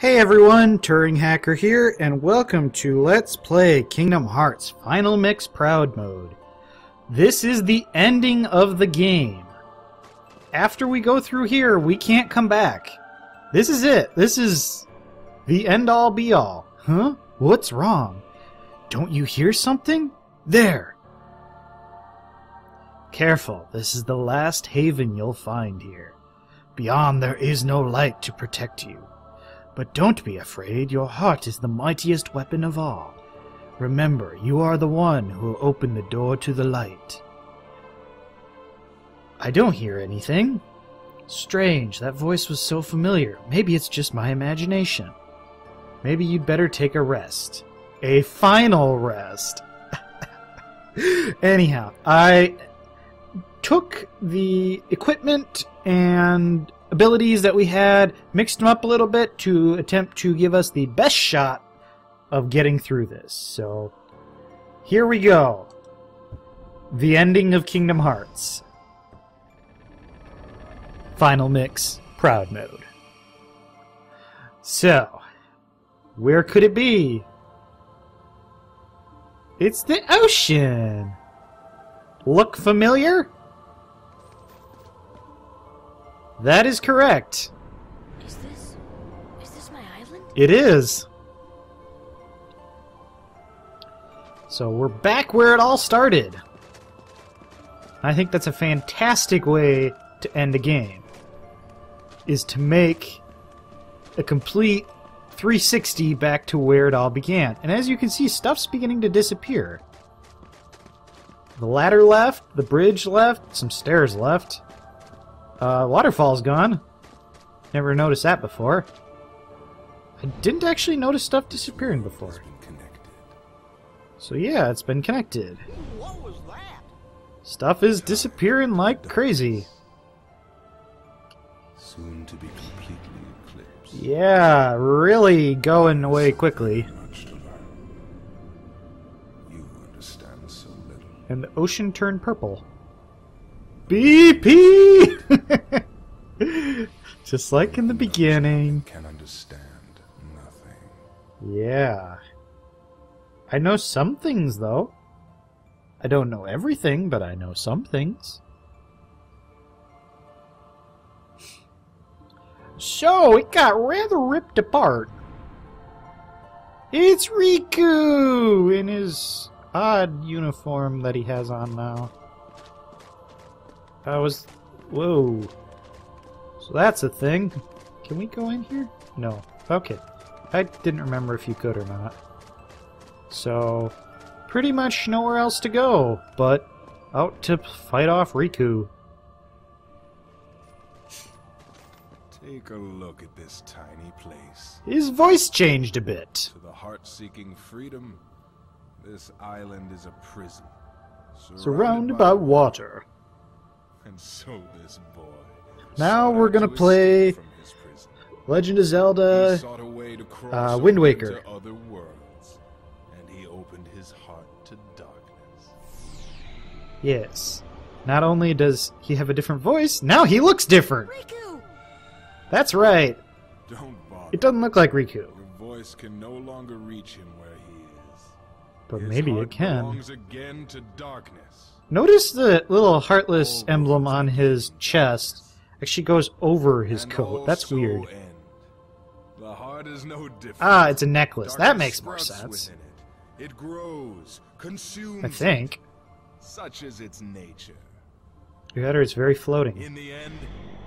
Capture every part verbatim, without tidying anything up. Hey everyone, Turing Hacker here, and welcome to Let's Play Kingdom Hearts Final Mix Proud Mode. This is the ending of the game. After we go through here, we can't come back. This is it. This is the end-all be-all. Huh? What's wrong? Don't you hear something? There! Careful, this is the last haven you'll find here. Beyond there is no light to protect you. But don't be afraid, your heart is the mightiest weapon of all. Remember, you are the one who opened the door to the light. I don't hear anything. Strange, that voice was so familiar. Maybe it's just my imagination. Maybe you'd better take a rest. A final rest. Anyhow, I took the equipment and abilities that we had, mixed them up a little bit to attempt to give us the best shot of getting through this. So, here we go. The ending of Kingdom Hearts. Final Mix, Proud Mode. So, where could it be? It's the ocean! Look familiar? That is correct. Is this... is this my island? It is. So we're back where it all started. I think that's a fantastic way to end a game. Is to make a complete three sixty back to where it all began. And as you can see, stuff's beginning to disappear. The ladder left, the bridge left, some stairs left. Uh, waterfall's gone. Never noticed that before. I didn't actually notice stuff disappearing before. So yeah, it's been connected. What was that? Stuff is disappearing like crazy. Soon to be completely eclipsed. Yeah, really going away quickly. You understand so little. And the ocean turned purple. B P! Just like in the beginning. Can understand nothing. Yeah. I know some things, though. I don't know everything, but I know some things. So, it got rather ripped apart. It's Riku in his odd uniform that he has on now. I was... whoa. So that's a thing. Can we go in here? No. Okay. I didn't remember if you could or not. So, pretty much nowhere else to go, but out to fight off Riku. Take a look at this tiny place. His voice changed a bit. To the heart-seeking freedom, this island is a prison. Surrounded, surrounded by, by water. And so this boy. Now we're gonna play Legend of Zelda uh, Wind Waker. Other worlds, and he opened his heart to darkness. Yes. Not only does he have a different voice, now he looks different. Riku. That's right. Don't bother. It doesn't look like Riku. Your voice can no longer reach him where he is. But his maybe it can. Belongs again to darkness. Notice the little Heartless emblem on his chest actually goes over his coat. That's weird. The heart is no different. Ah, it's a necklace. That makes more sense. It grows, consumes, I think. Such is its nature. Your header is very floating. In the end,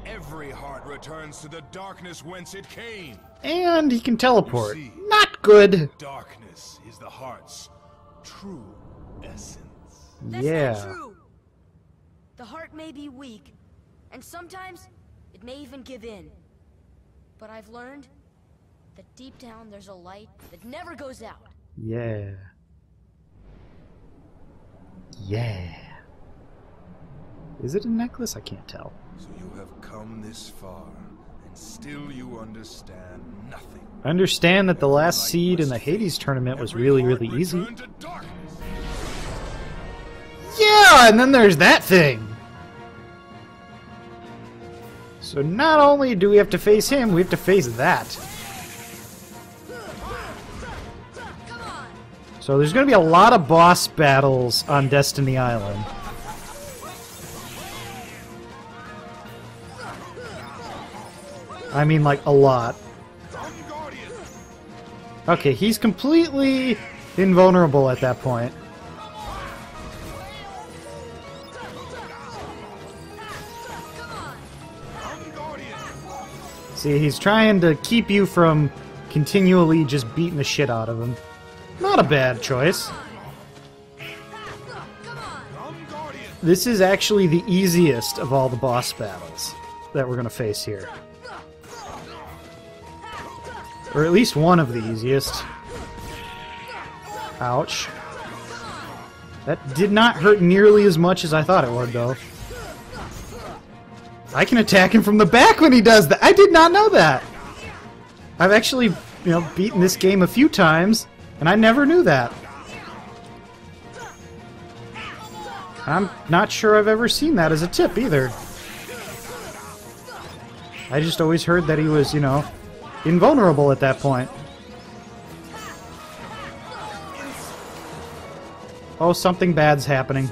every heart returns to the darkness whence it came. And he can teleport. See, not good. Darkness is the heart's true essence. That's yeah. Not true. The heart may be weak, and sometimes it may even give in. But I've learned that deep down there's a light that never goes out. Yeah. Yeah. Is it a necklace? I can't tell. So you have come this far, and still you understand nothing. I understand that the last seed in the Hades tournament was really, really easy. Yeah, and then there's that thing! So not only do we have to face him, we have to face that. So there's going to be a lot of boss battles on Destiny Island. I mean, like, a lot. Okay, he's completely invulnerable at that point. See, he's trying to keep you from continually just beating the shit out of him. Not a bad choice. This is actually the easiest of all the boss battles that we're going to face here. Or at least one of the easiest. Ouch. That did not hurt nearly as much as I thought it would, though. I can attack him from the back when he does that! I did not know that! I've actually, you know, beaten this game a few times, and I never knew that. I'm not sure I've ever seen that as a tip, either. I just always heard that he was, you know, invulnerable at that point. Oh, something bad's happening.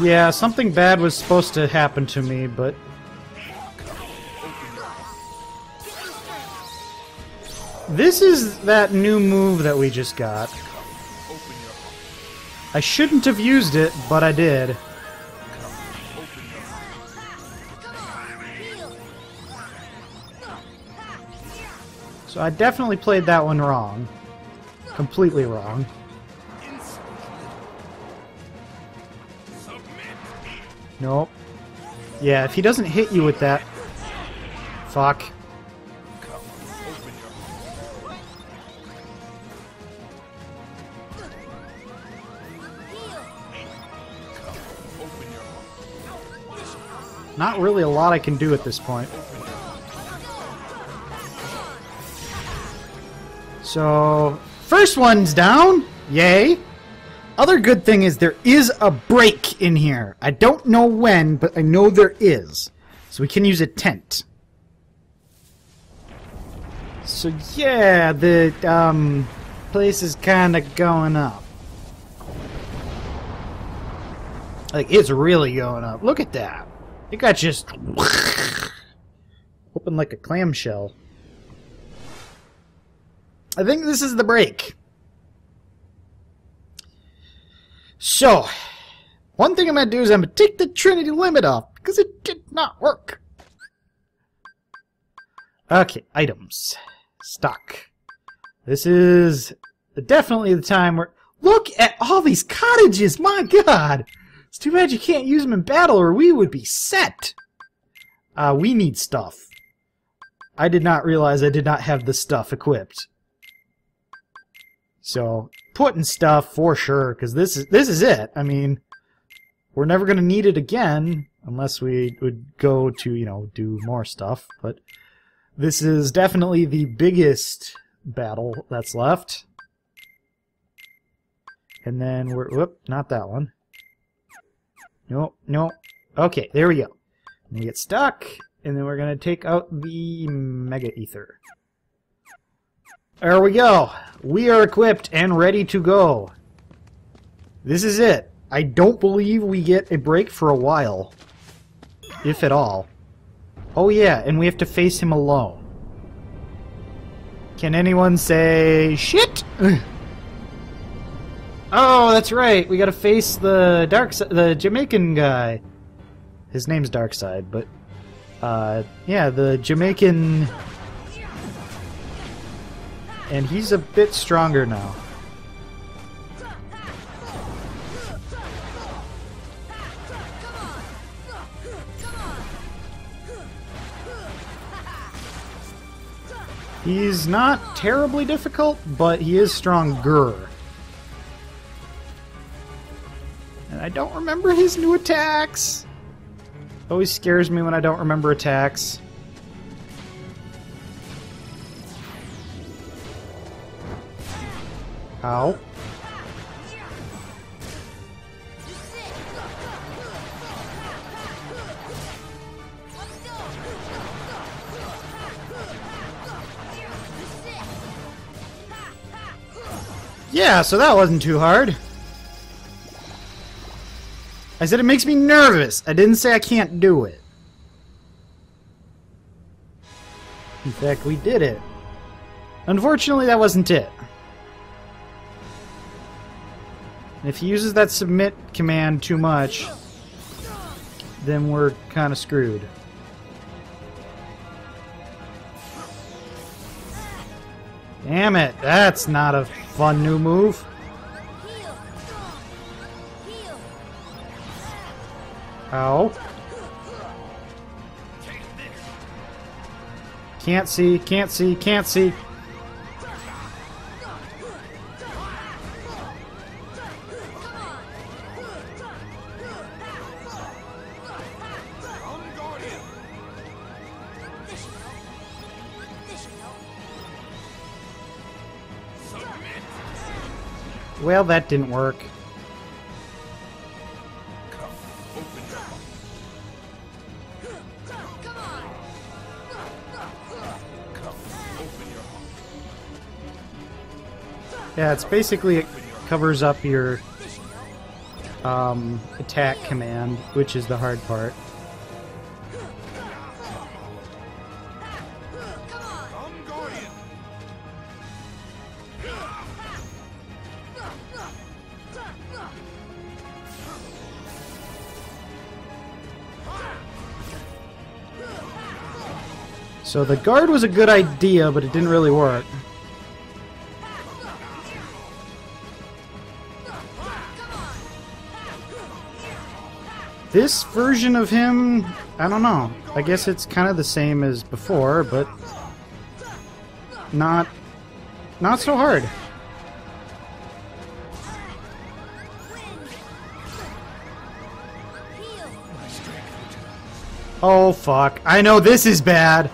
Yeah, something bad was supposed to happen to me, but... This is that new move that we just got. I shouldn't have used it, but I did. So I definitely played that one wrong. Completely wrong. Nope. Yeah, if he doesn't hit you with that... Fuck. Not really a lot I can do at this point. So, first one's down! Yay! Other good thing is there is a break in here. I don't know when, but I know there is. So we can use a tent. So yeah, the um, place is kind of going up. Like, it's really going up. Look at that. It got just... open like a clamshell. I think this is the break. So, one thing I'm going to do is I'm going to take the Trinity Limit off, because it did not work. Okay, items. Stock. This is definitely the time where... Look at all these cottages! My god! It's too bad you can't use them in battle or we would be set. Uh, we need stuff. I did not realize I did not have the stuff equipped. So, putting stuff for sure, because this is, this is it. I mean, we're never going to need it again unless we would go to, you know, do more stuff. But this is definitely the biggest battle that's left. And then we're... Whoop, not that one. No, no. Okay, there we go. And we get stuck, and then we're going to take out the Mega Ether. There we go. We are equipped and ready to go. This is it. I don't believe we get a break for a while. If at all. Oh yeah, and we have to face him alone. Can anyone say... Shit! Oh, that's right. We gotta face the dark, the Jamaican guy. His name's Darkside, but uh, yeah, the Jamaican, and he's a bit stronger now. He's not terribly difficult, but he is stronger. I don't remember his new attacks! Always scares me when I don't remember attacks. Ow. Yeah, so that wasn't too hard. I said it makes me nervous. I didn't say I can't do it. In fact, we did it. Unfortunately, that wasn't it. And if he uses that submit command too much, then we're kind of screwed. Damn it, that's not a fun new move. Ow. Can't see, can't see, can't see. Well, that didn't work. Yeah, it's basically, it covers up your um, attack command, which is the hard part. So the guard was a good idea, but it didn't really work. This version of him, I don't know. I guess it's kind of the same as before, but not not so hard. Oh fuck. I know this is bad.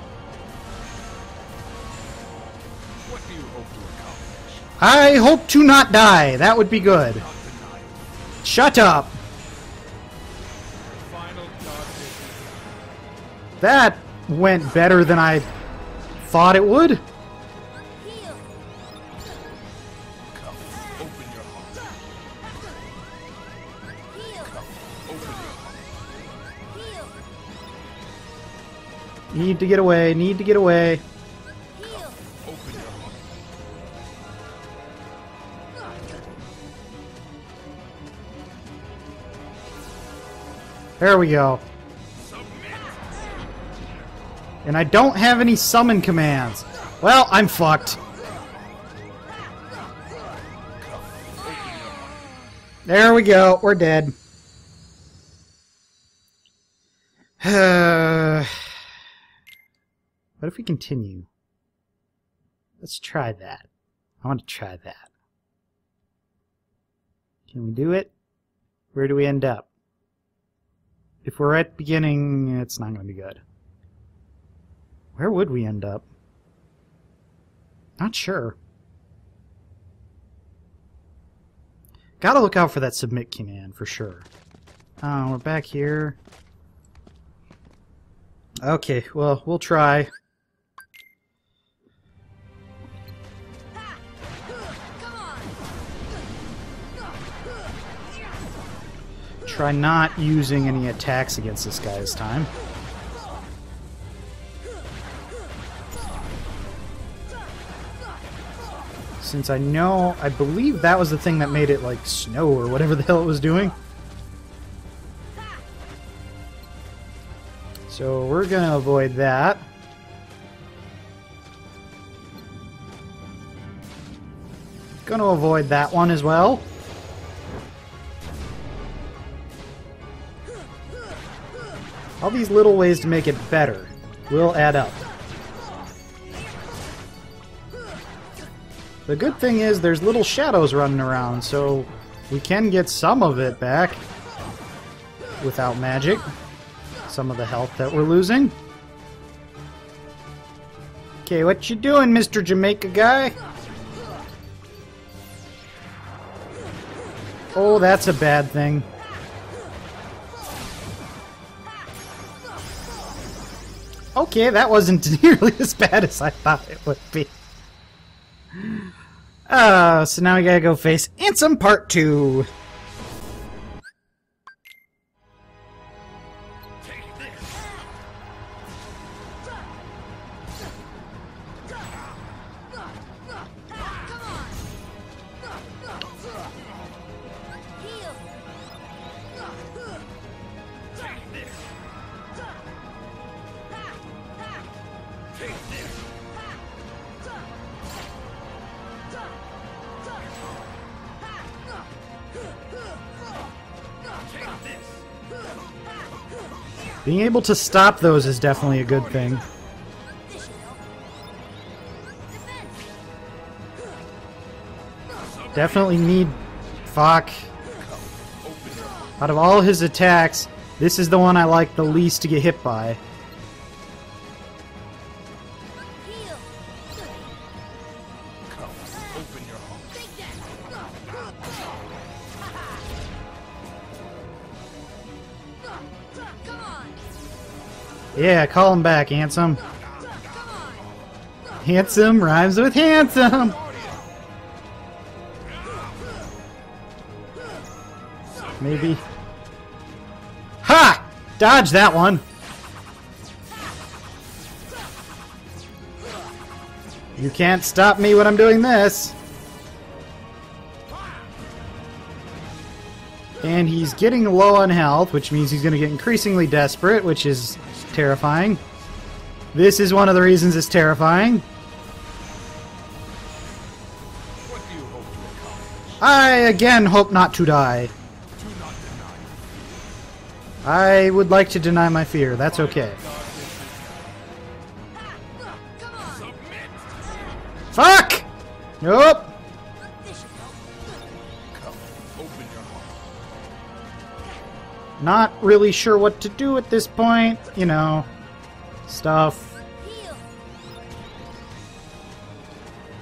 I hope to not die. That would be good. Shut up. That went better than I thought it would. Need to get away, need to get away. There we go. And I don't have any summon commands. Well, I'm fucked. There we go. We're dead. What if we continue? Let's try that. I want to try that. Can we do it? Where do we end up? If we're at beginning, it's not going to be good. Where would we end up? Not sure. Gotta look out for that submit command, for sure. Uh, we're back here. Okay, well, we'll try. Try not using any attacks against this guy this time. Since I know, I believe that was the thing that made it, like, snow or whatever the hell it was doing. So we're going to avoid that. Going to avoid that one as well. All these little ways to make it better will add up. The good thing is there's little shadows running around, so we can get some of it back without magic. Some of the health that we're losing. Okay, what you doing, Mister Jamaica guy? Oh, that's a bad thing. Okay, that wasn't nearly as bad as I thought it would be. Oh, so now we gotta go face Ansem Part two. Being able to stop those is definitely a good thing. Definitely need... Fuck. Out of all his attacks, this is the one I like the least to get hit by. Yeah, call him back, Ansem. Handsome rhymes with handsome! Maybe. Ha! Dodge that one! You can't stop me when I'm doing this! And he's getting low on health, which means he's going to get increasingly desperate, which is terrifying. This is one of the reasons it's terrifying. What do you hope to accomplish? I, again, hope not to die. Do not deny. I would like to deny my fear. That's okay. Fuck! Nope! Not really sure what to do at this point, you know, stuff.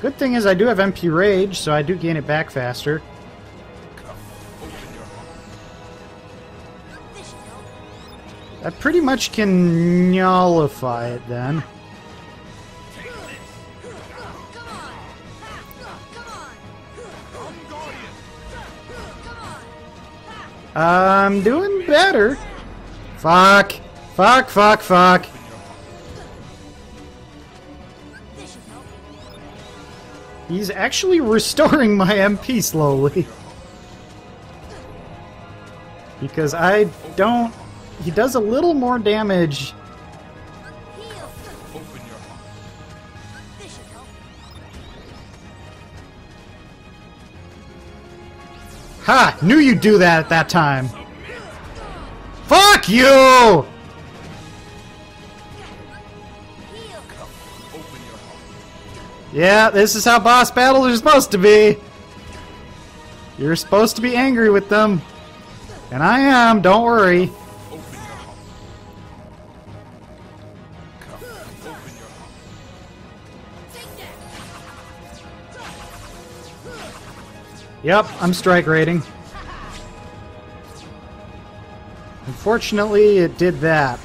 Good thing is I do have M P Rage, so I do gain it back faster. I pretty much can nullify it then. I'm doing better. Fuck. Fuck, fuck, fuck. He's actually restoring my M P slowly. Because I don't... He does a little more damage. Ha! Knew you'd do that at that time! Fuck you! Yeah, this is how boss battles are supposed to be! You're supposed to be angry with them. And I am, don't worry. Yep, I'm strike rating. Unfortunately, it did that.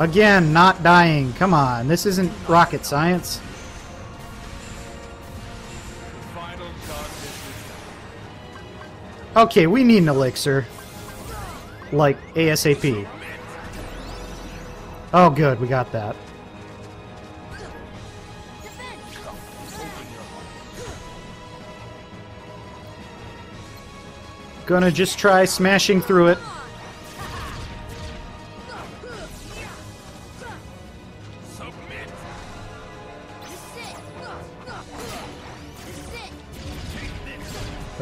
Again, not dying. Come on, this isn't rocket science. Okay, we need an elixir. Like, ASAP. Oh, good, we got that. Gonna just try smashing through it. I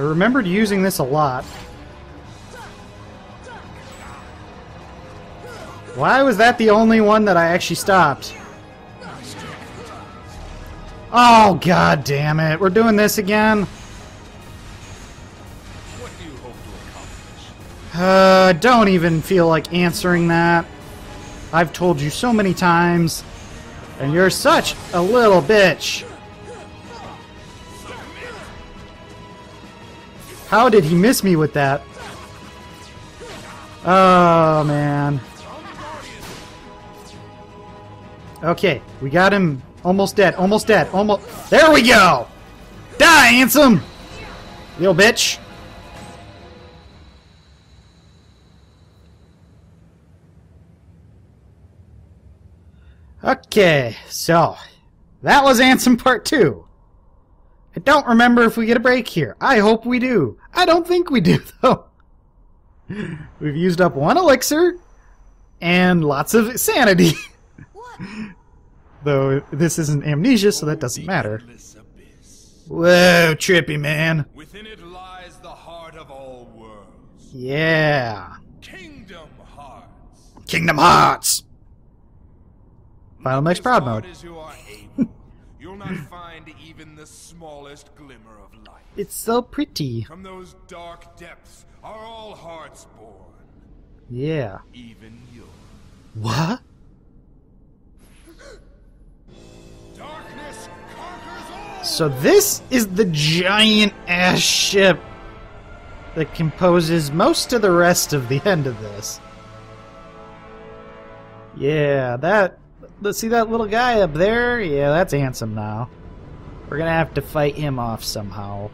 remembered using this a lot. Why was that the only one that I actually stopped? Oh, god damn it. We're doing this again. Uh, don't even feel like answering that. I've told you so many times, and you're such a little bitch. How did he miss me with that? Oh, man. Okay, we got him Almost dead. Almost dead. Almost. There we go. Die, Ansem. Yo, bitch. Okay, so that was Ansem Part Two. I don't remember if we get a break here. I hope we do. I don't think we do, though. We've used up one elixir and lots of sanity. Though this isn't amnesia, so that doesn't matter. Whoa, trippy man. Within it lies the heart of all worlds. Yeah. Kingdom Hearts. Kingdom Hearts. Final Mix Proud Mode. You'll not find even the smallest glimmer of light. It's so pretty. From those dark depths are all hearts born. Yeah. Even yours. What? Darkness conquers all. So this is the giant ass ship that composes most of the rest of the end of this. Yeah, that. Let's see that little guy up there? Yeah, that's Ansem now. We're gonna have to fight him off somehow.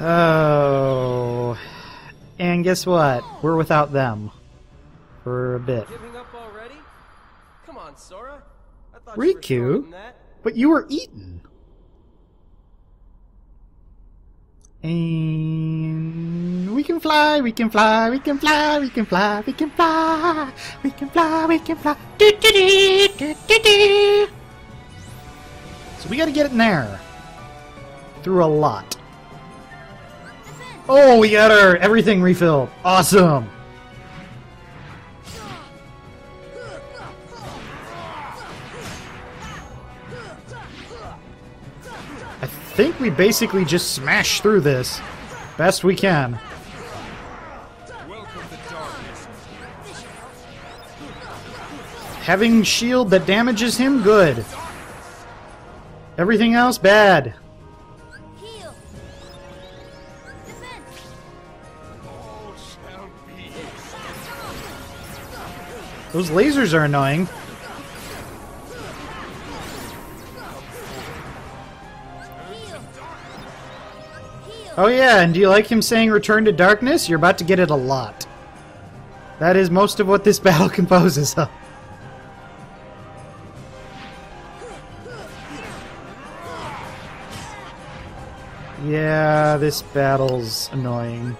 Oh. And guess what? We're without them. For a bit. Giving up already? Come on, Sora. I thought Riku? You were doing that. But you were eaten. And we can fly, we can fly, we can fly, we can fly, we can fly, we can fly, we can fly. Do, do, do, do, do, do. So we gotta get in there. Through a lot. Oh, we got our everything refilled. Awesome. I think we basically just smash through this best we can. Having shield that damages him, good. Everything else, bad. Those lasers are annoying. Oh yeah, and do you like him saying return to darkness? You're about to get it a lot. That is most of what this battle composes of. Yeah, this battle's annoying.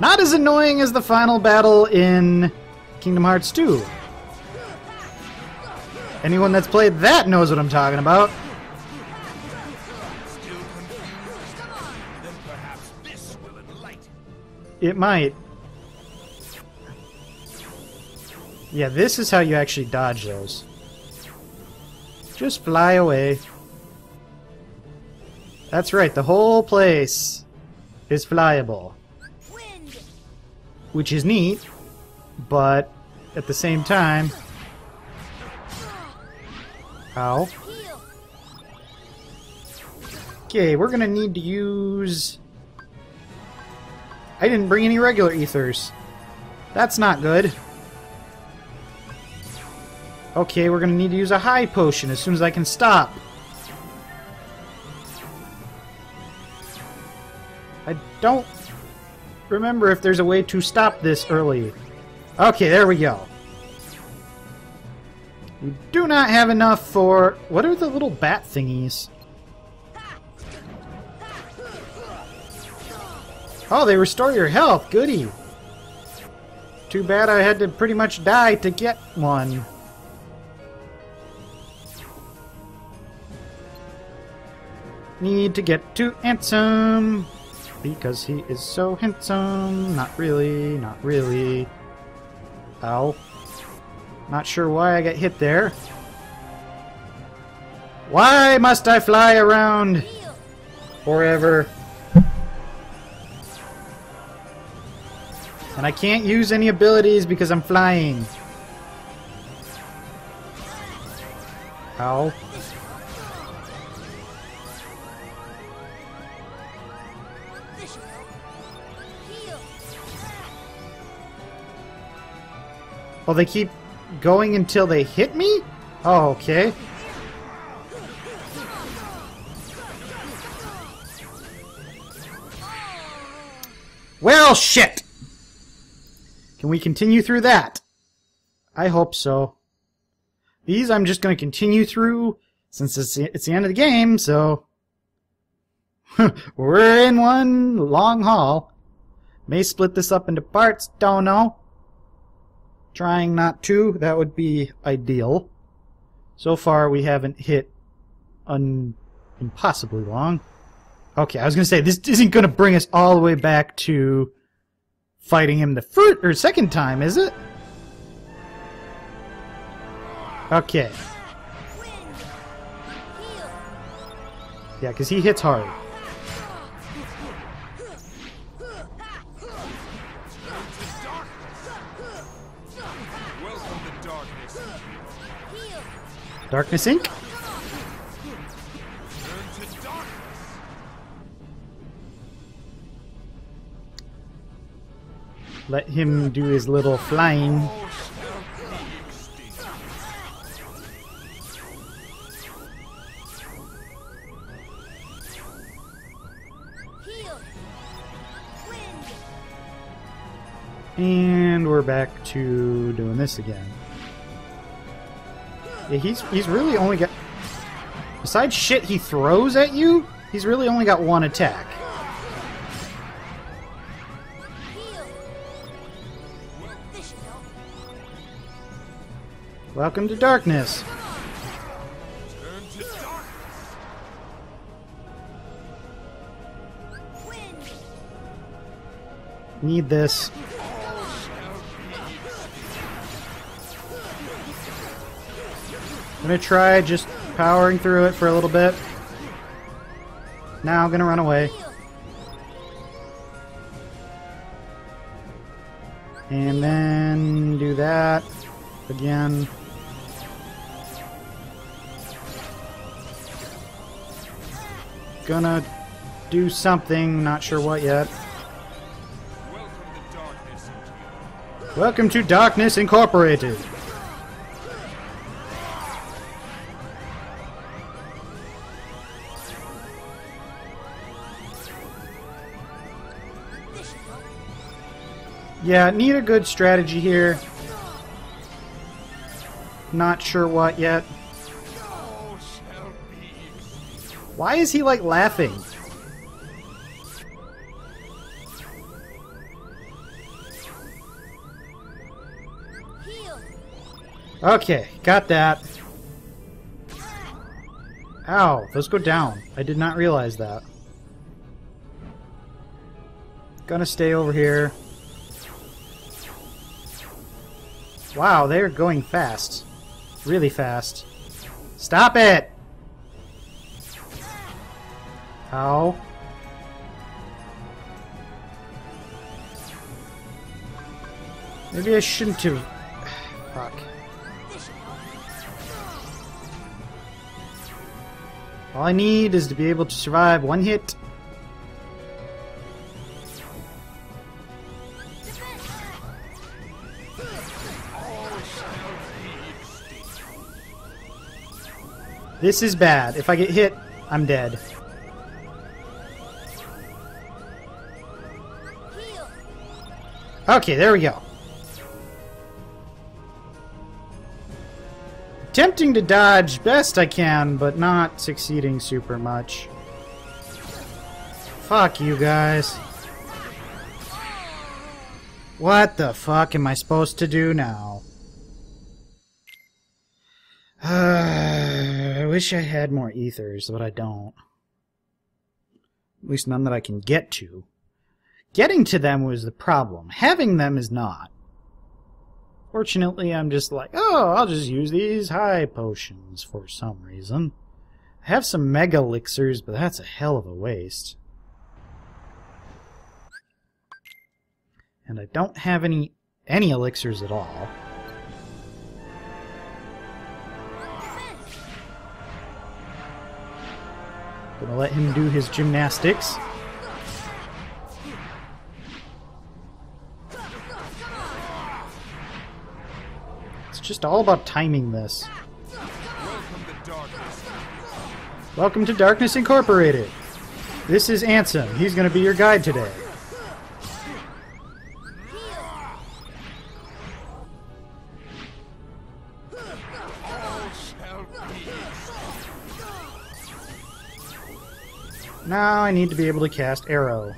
Not as annoying as the final battle in Kingdom Hearts two. Anyone that's played that knows what I'm talking about. It might. Yeah, this is how you actually dodge those. Just fly away. That's right, the whole place is flyable. Wind. Which is neat, but at the same time... Ow. Okay, we're gonna need to use... I didn't bring any regular ethers. That's not good. Okay, we're gonna need to use a high potion as soon as I can stop. I don't remember if there's a way to stop this early. Okay, there we go. We do not have enough for... What are the little bat thingies? Oh, they restore your health. Goody. Too bad I had to pretty much die to get one. Need to get to Ansem. Because he is so handsome. Not really, not really. Ow. Not sure why I got hit there. Why must I fly around forever? And I can't use any abilities because I'm flying. Ow. Well, they keep going until they hit me? Oh, okay. Well, shit! Can we continue through that? I hope so. These I'm just going to continue through since it's, it's the end of the game, so... We're in one long haul. May split this up into parts, don't know. Trying not to, that would be ideal. So far we haven't hit un impossibly long. Okay, I was going to say, this isn't going to bring us all the way back to fighting him the first or second time, is it? Okay. Yeah, because he hits hard. Darkness Incorporated? Let him do his little flying. And we're back to doing this again. Yeah, he's he's really only got, besides shit he throws at you, he's really only got one attack. Welcome to darkness. Need this. I'm gonna try just powering through it for a little bit. Now I'm gonna run away. And then do that again. Gonna do something, not sure what yet. Welcome to Darkness Incorporated. Yeah, need a good strategy here. Not sure what yet. Why is he, like, laughing? Okay, got that. Ow, those go down. I did not realize that. Gonna stay over here. Wow, they're going fast. Really fast. Stop it! Ow. Maybe I shouldn't have... Fuck. All I need is to be able to survive one hit. This is bad. If I get hit, I'm dead. Okay, there we go. Attempting to dodge best I can, but not succeeding super much. Fuck you guys. What the fuck am I supposed to do now? Uh, I wish I had more ethers, but I don't. At least none that I can get to. Getting to them was the problem. Having them is not. Fortunately, I'm just like, oh, I'll just use these high potions for some reason. I have some mega elixirs, but that's a hell of a waste. And I don't have any any elixirs at all. Gonna let him do his gymnastics. just all about timing this. Welcome to Darkness, Welcome to Darkness Incorporated. This is Ansem. He's going to be your guide today. Now I need to be able to cast Aero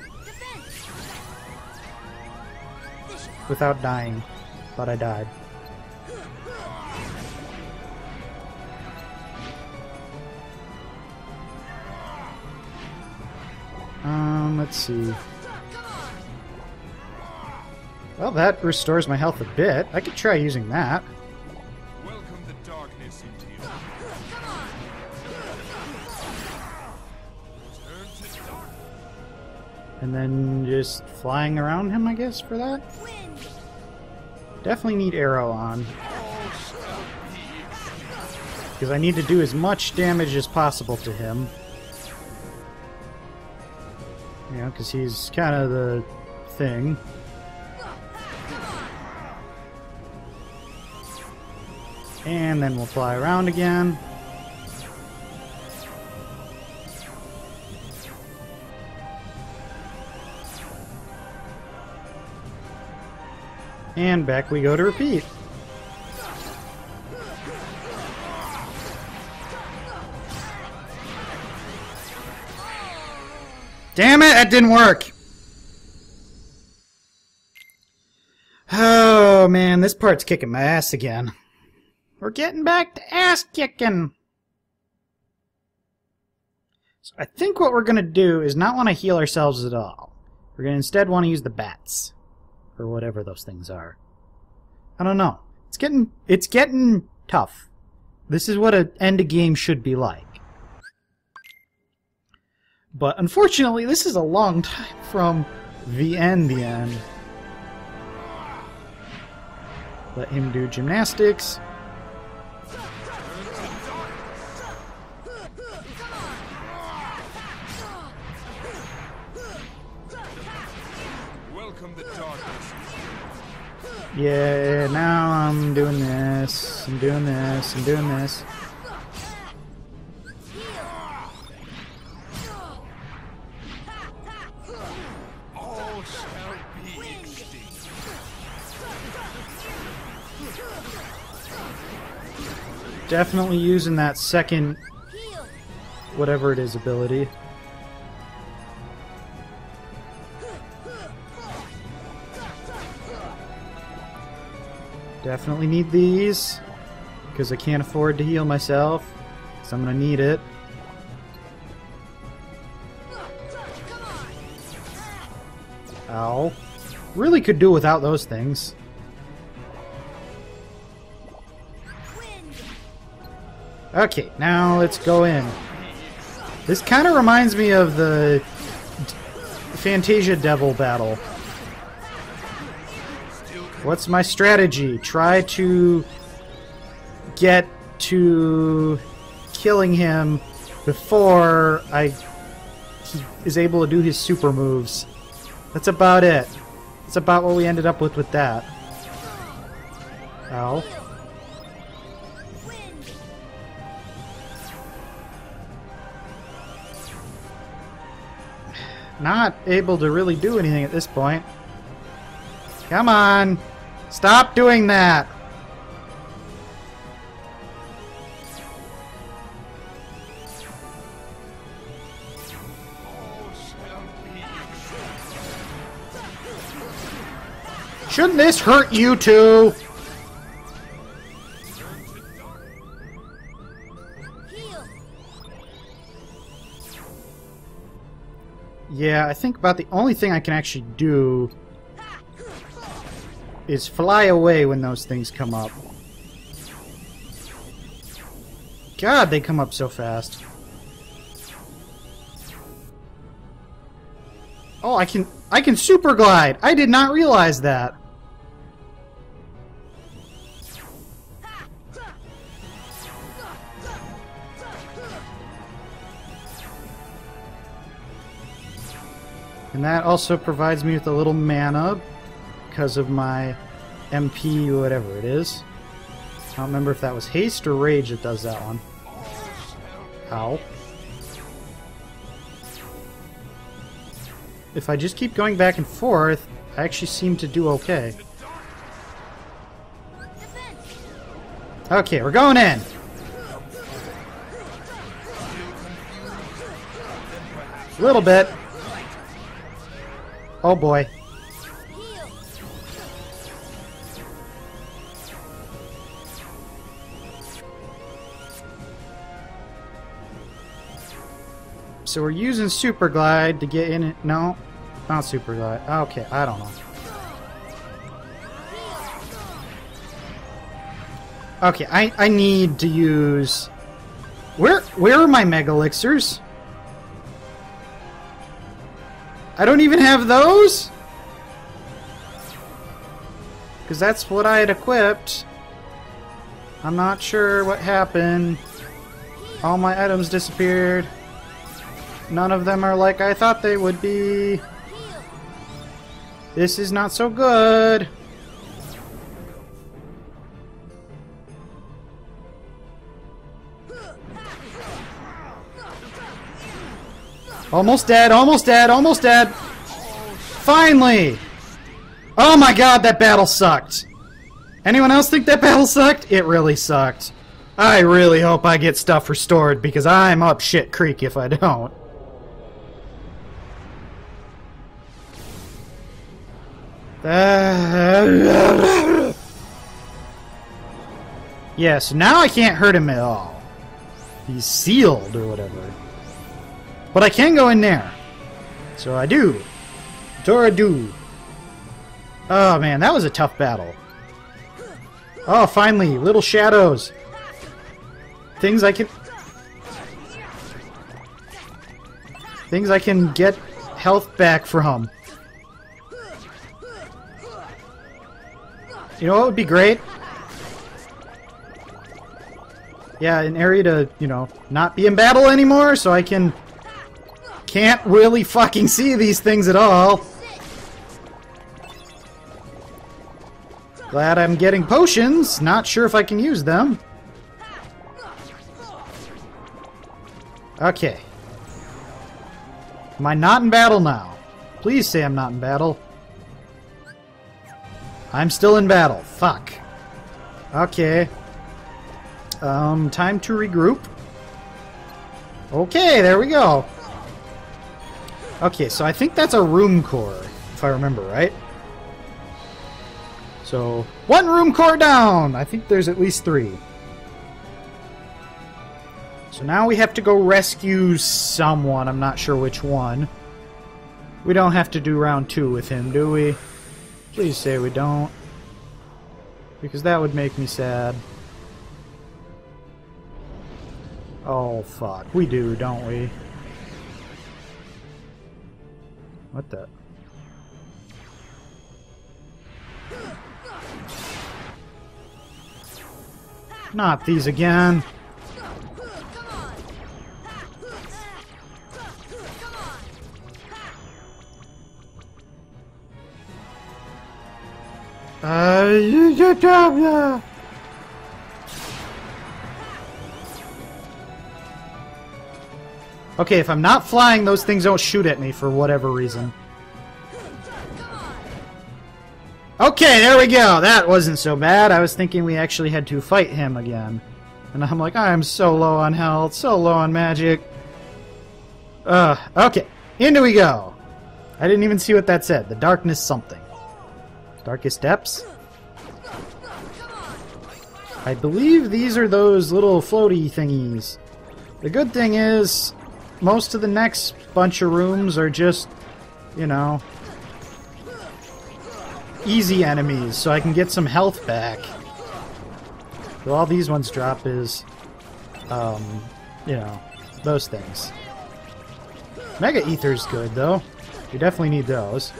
without dying. Thought I died. Um, let's see. Well, that restores my health a bit. I could try using that. Welcome the darkness into you. And then just flying around him, I guess, for that? Definitely need Aero on. Because I need to do as much damage as possible to him. You know, because he's kind of the thing. And then we'll fly around again. And back we go to repeat. Damn it, that didn't work! Oh man, this part's kicking my ass again. We're getting back to ass kicking! So I think what we're gonna do is not want to heal ourselves at all. We're gonna instead want to use the bats. Or whatever those things are. I don't know. It's getting it's getting tough. This is what an end of game should be like. But unfortunately, this is a long time from the end, the end. Let him do gymnastics. Yeah, now I'm doing this, I'm doing this, I'm doing this. All shall be extinct. Definitely using that second, whatever it is, ability. Definitely need these, because I can't afford to heal myself, so I'm going to need it. Ow. Really could do without those things. Okay, now let's go in. This kind of reminds me of the Fantasia Devil battle. What's my strategy? Try to get to killing him before I he is able to do his super moves. That's about it. That's about what we ended up with with that. Ow. Not able to really do anything at this point. Come on! Stop doing that! Shouldn't this hurt you two? Yeah, I think about the only thing I can actually do is fly away when those things come up. God, they come up so fast. Oh, I can I can superglide. I did not realize that. And that also provides me with a little mana because of my M P, whatever it is. don't remember if that was haste or rage that does that one. Ow. If I just keep going back and forth, I actually seem to do okay. Okay, we're going in! A little bit. Oh boy. So we're using Superglide to get in it. No, not Superglide. Okay, I don't know. Okay, I, I need to use... Where, where are my Mega Elixirs? I don't even have those? Because that's what I had equipped. I'm not sure what happened. All my items disappeared. None of them are like I thought they would be. This is not so good. Almost dead, almost dead, almost dead. Finally! Oh my god, that battle sucked. Anyone else think that battle sucked? It really sucked. I really hope I get stuff restored because I'm up shit creek if I don't. Uh, yeah, so now I can't hurt him at all. He's sealed or whatever. But I can go in there. So I do. Dora do. Oh man, that was a tough battle. Oh, finally, little shadows. Things I can... Things I can get health back from. You know what would be great? Yeah, an area to, you know, not be in battle anymore, so I can... Can't really fucking see these things at all. Glad I'm getting potions. Not sure if I can use them. Okay. Am I not in battle now? Please say I'm not in battle. I'm still in battle. Fuck. Okay. Um, time to regroup. Okay, there we go. Okay, so I think that's a room core, if I remember right. So, one room core down! I think there's at least three. So now we have to go rescue someone. I'm not sure which one. We don't have to do round two with him, do we? Please say we don't. Because that would make me sad. Oh, fuck. We do, don't we? What the? Not these again. Uh, you get up, yeah. Okay, if I'm not flying, those things don't shoot at me for whatever reason. Okay, there we go. That wasn't so bad. I was thinking we actually had to fight him again. And I'm like, I'm so low on health, so low on magic. Uh, okay. Into we go. I didn't even see what that said. The darkness something. Darkest depths? I believe these are those little floaty thingies. The good thing is, most of the next bunch of rooms are just, you know, easy enemies, so I can get some health back. So all these ones drop is, um, you know, those things. Mega Ether's good, though. We definitely need those.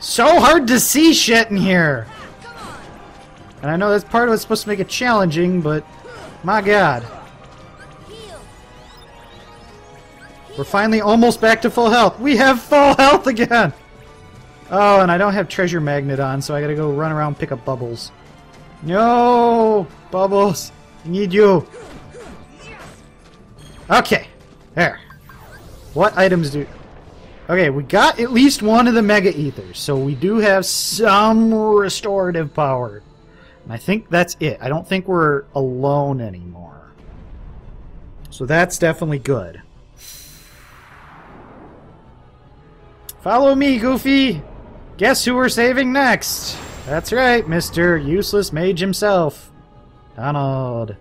So hard to see shit in here! And I know that's part of what's supposed to make it challenging, but my god. We're finally almost back to full health. We have full health again! Oh, and I don't have Treasure Magnet on, so I gotta go run around and pick up Bubbles. No! Bubbles! I need you! Okay. There. What items do... Okay, we got at least one of the Mega Ethers, so we do have some restorative power. And I think that's it. I don't think we're alone anymore. So that's definitely good. Follow me, Goofy! Guess who we're saving next? That's right, Mister Useless Mage himself. Donald.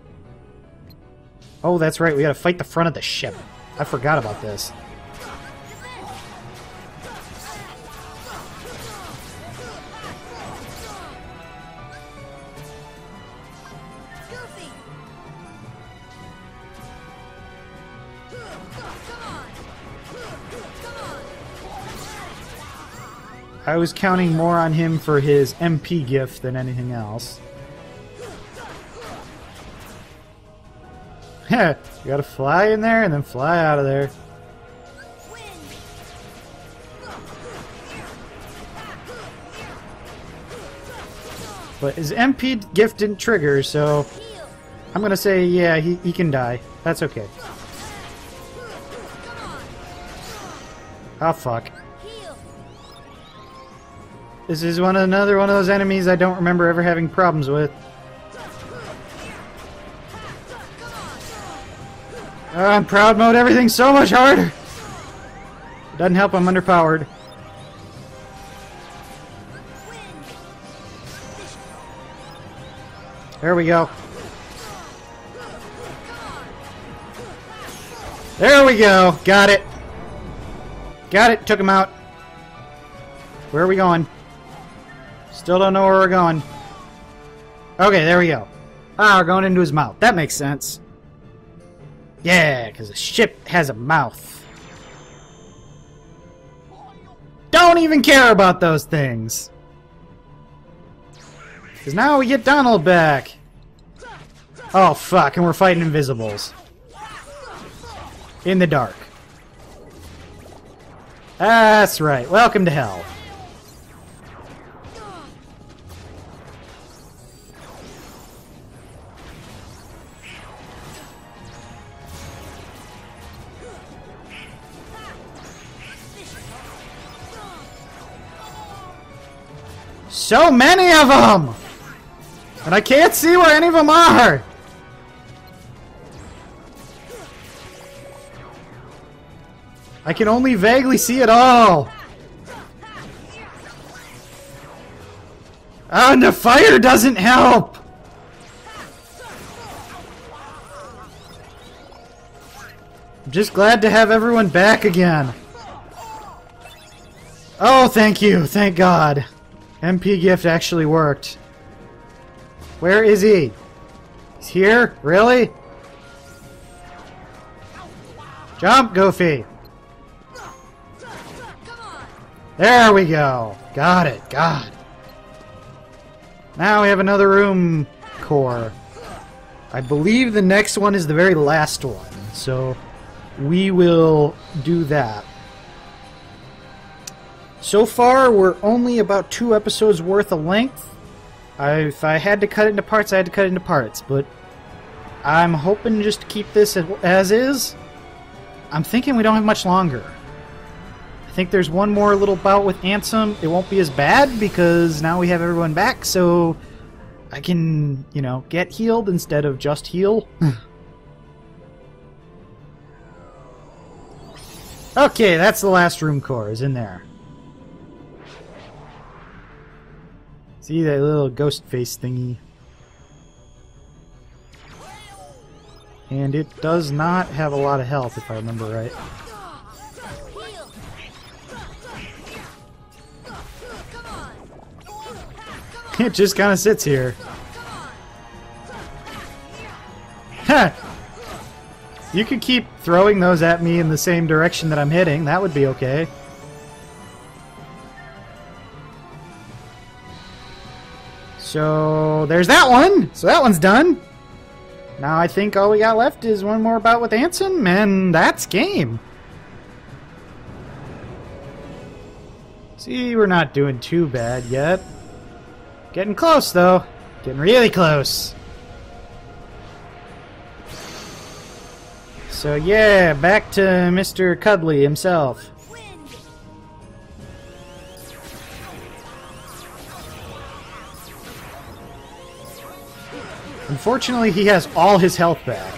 Oh, that's right, we gotta fight the front of the ship. I forgot about this. I was counting more on him for his M P gift than anything else. Heh, you gotta fly in there and then fly out of there. But his M P gift didn't trigger, so I'm gonna say, yeah, he, he can die. That's okay. Oh, fuck. This is one another one of those enemies I don't remember ever having problems with. Oh, on Proud Mode, everything's so much harder! Doesn't help, I'm underpowered. There we go. There we go! Got it! Got it, took him out. Where are we going? Still don't know where we're going. Okay, there we go. Ah, we're going into his mouth. That makes sense. Yeah, because a ship has a mouth. Don't even care about those things. Because now we get Donald back. Oh, fuck, and we're fighting invisibles. In the dark. That's right. Welcome to hell. So many of them! And I can't see where any of them are! I can only vaguely see it all! Oh, and the fire doesn't help! I'm just glad to have everyone back again. Oh, thank you, thank God. M P gift actually worked. Where is he? He's here? Really? Jump, Goofy! There we go! Got it, God. Now we have another room core. I believe the next one is the very last one, so we will do that. So far, we're only about two episodes worth of length. I, if I had to cut it into parts, I had to cut it into parts, but I'm hoping just to keep this as is. I'm thinking we don't have much longer. I think there's one more little bout with Ansem. It won't be as bad because now we have everyone back, so I can, you know, get healed instead of just heal. Okay, that's the last room core, is in there. See that little ghost face thingy. And it does not have a lot of health, if I remember right. It just kind of sits here. Huh! You could keep throwing those at me in the same direction that I'm hitting. That would be okay. So, there's that one! So that one's done! Now I think all we got left is one more bout with Ansem, and that's game! See, we're not doing too bad yet. Getting close, though. Getting really close. So, yeah, back to Mister Cuddly himself. Unfortunately, he has all his health back.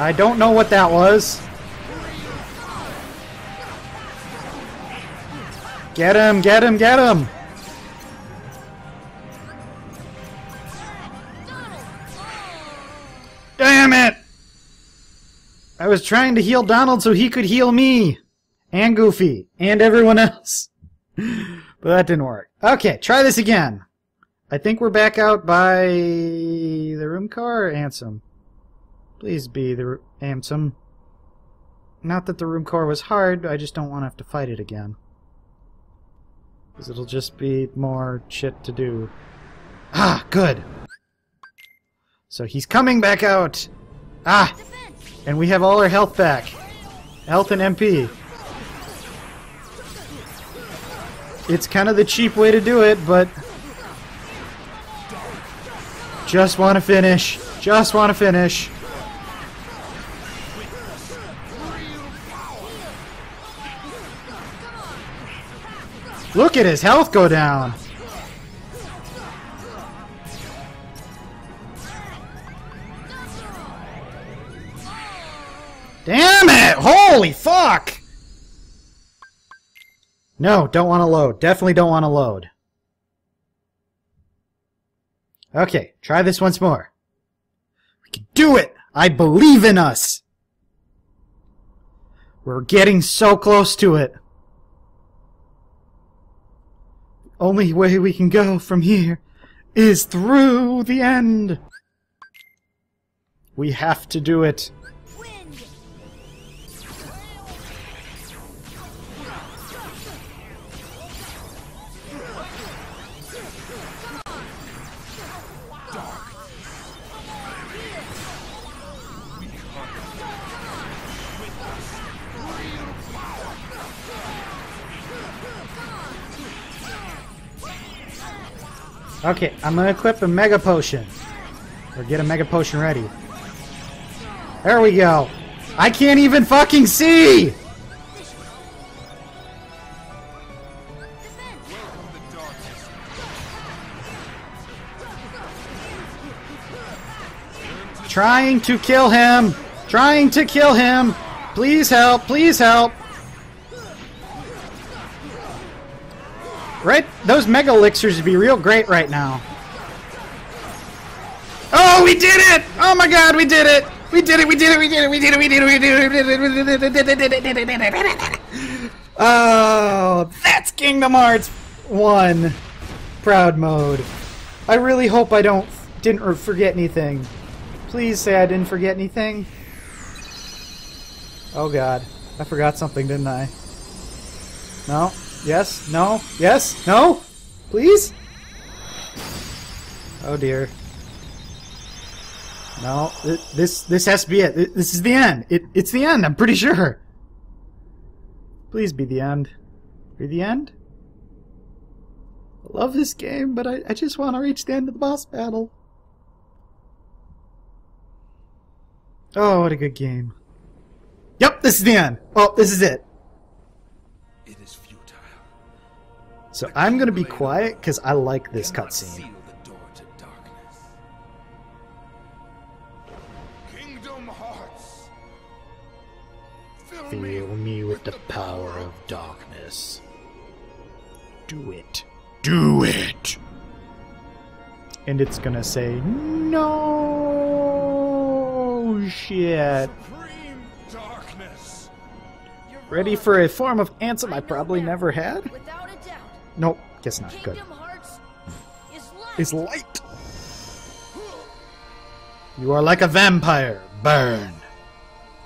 I don't know what that was. Get him, get him, get him! Damn it! I was trying to heal Donald so he could heal me! And Goofy. And everyone else. But that didn't work. Okay, try this again. I think we're back out by the room car or Ansem. Please be the Ansem. Not that the room core was hard, I just don't want to have to fight it again. Because it'll just be more shit to do. Ah, good! So he's coming back out! Ah! And we have all our health back. Health and M P. It's kind of the cheap way to do it, but... Just want to finish. Just want to finish. Look at his health go down! Damn it! Holy fuck! No, don't want to load. Definitely don't want to load. Okay, try this once more. We can do it! I believe in us! We're getting so close to it. Only way we can go from here is through the end. We have to do it. Okay, I'm gonna equip a Mega Potion. Or get a Mega Potion ready. There we go! I can't even fucking see! Trying to kill him! Trying to kill him! Please help! Please help! Right, those Mega Elixirs would be real great right now. Oh, we did it! Oh my god, we did it! We did it, we did it, we did it, we did it, we did it, we did it, oh, that's Kingdom Hearts one. Proud Mode. I really hope I don't didn't forget anything. Please say I didn't forget anything. Oh god. I forgot something, didn't I? No? Yes? No? Yes? No? Please? Oh dear. No. This this has to be it. This is the end. It, it's the end, I'm pretty sure. Please be the end. Be the end? I love this game, but I, I just want to reach the end of the boss battle. Oh, what a good game. Yep, this is the end. Oh, this is it. So I'm going to be quiet because I like this cutscene. Kingdom Hearts. Fill me, me with the power of darkness. Do it. Do it. And it's going to say, no shit. Ready for a form of Ansem I probably never had? Nope, guess not. Good. It's light. You are like a vampire. Burn.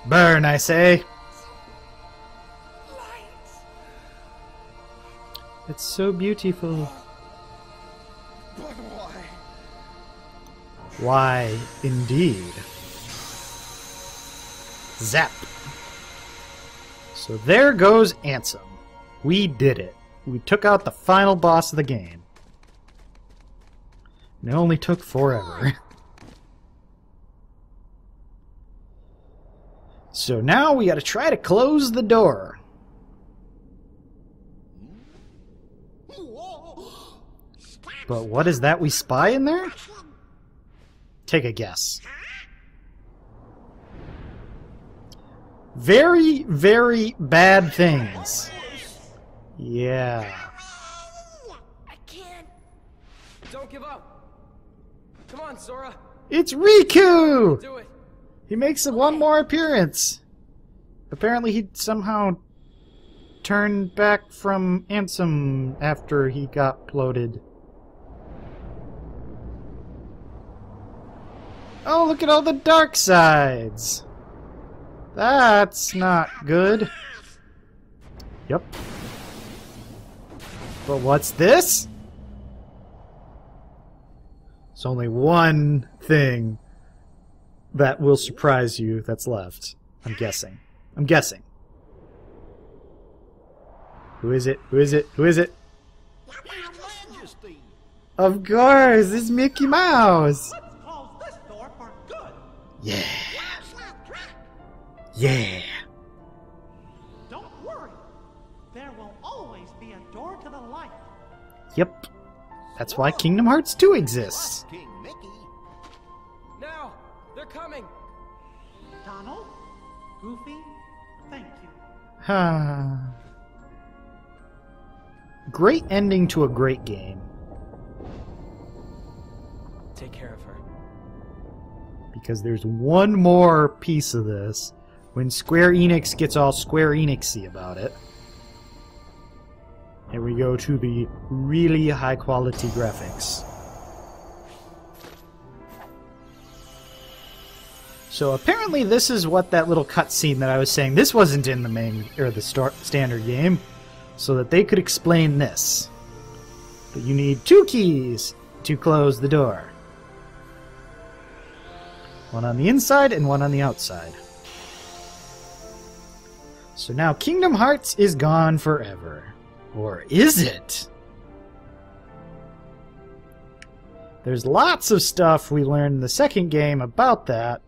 Burn, I say. It's so beautiful. But why? Why, indeed. Zap. So there goes Ansem. We did it. We took out the final boss of the game. And it only took forever. So now we gotta try to close the door. But what is that we spy in there? Take a guess. Very, very bad things. Yeah. I can't. Don't give up. Come on, Sora. It's Riku! Do it. He makes one more appearance. Apparently he somehow turned back from Ansem after he got bloated. Oh, look at all the dark sides. That's not good. Yep. But what's this? There's only one thing that will surprise you that's left. I'm guessing. I'm guessing. Who is it? Who is it? Who is it? Of course, it's Mickey Mouse! Yeah. Yeah. Don't worry. There will always be a door to the light. Yep. That's why Kingdom Hearts two exists. King Mickey. Now, they're coming. Donald, Goofy, thank you. Huh. Great ending to a great game. Take care of her. Because there's one more piece of this when Square Enix gets all Square Enixy about it. And we go to the really high quality graphics. So apparently this is what that little cutscene that I was saying, this wasn't in the main or the start, standard game, so that they could explain this. But you need two keys to close the door. One on the inside and one on the outside. So now Kingdom Hearts is gone forever. Or is it? There's lots of stuff we learned in the second game about that.